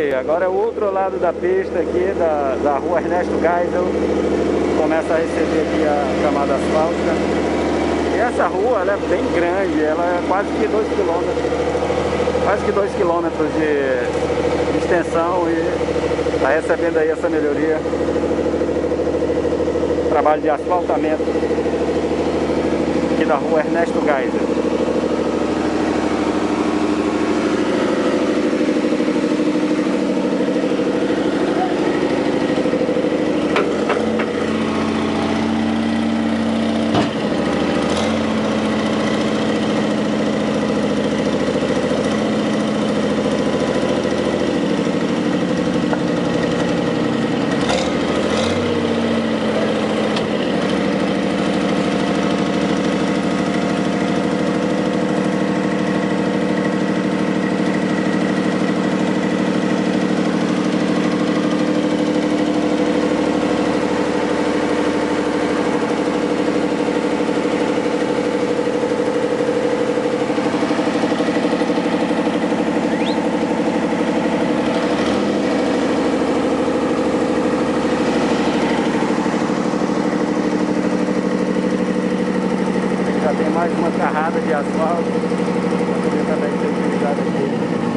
aí, agora é o outro lado da pista aqui, da rua Ernesto Geisel, começa a receber aqui a camada asfáltica. E essa rua, ela é bem grande, ela é quase que 2 quilômetros de extensão e está recebendo aí essa melhoria. Trabalho de asfaltamento aqui da rua Ernesto Geisel. Tem mais uma carrada de asfalto, também ser utilizada aqui.